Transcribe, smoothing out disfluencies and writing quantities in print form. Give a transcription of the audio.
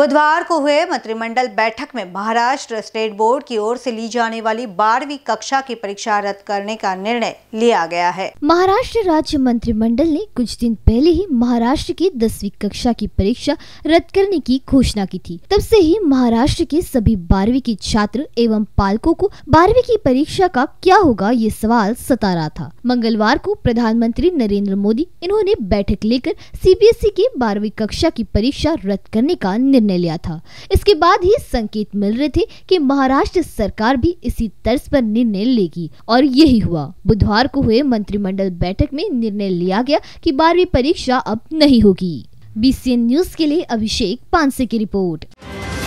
बुधवार को हुए मंत्रिमंडल बैठक में महाराष्ट्र स्टेट बोर्ड की ओर से ली जाने वाली 12वीं कक्षा की परीक्षा रद्द करने का निर्णय लिया गया है। महाराष्ट्र राज्य मंत्रिमंडल ने कुछ दिन पहले ही महाराष्ट्र की 10वीं कक्षा की परीक्षा रद्द करने की घोषणा की थी। तब से ही महाराष्ट्र के सभी 12वीं के छात्र एवं पालकों को 12वीं की परीक्षा का क्या होगा ये सवाल सता रहा था। मंगलवार को प्रधानमंत्री नरेंद्र मोदी इन्होंने बैठक लेकर सीबीएसई की 12वीं कक्षा की परीक्षा रद्द करने का निर्णय लिया था। इसके बाद ही संकेत मिल रहे थे कि महाराष्ट्र सरकार भी इसी तर्ज पर निर्णय लेगी और यही हुआ। बुधवार को हुए मंत्रिमंडल बैठक में निर्णय लिया गया कि 12वीं परीक्षा अब नहीं होगी। बीसीएन न्यूज के लिए अभिषेक पानसे की रिपोर्ट।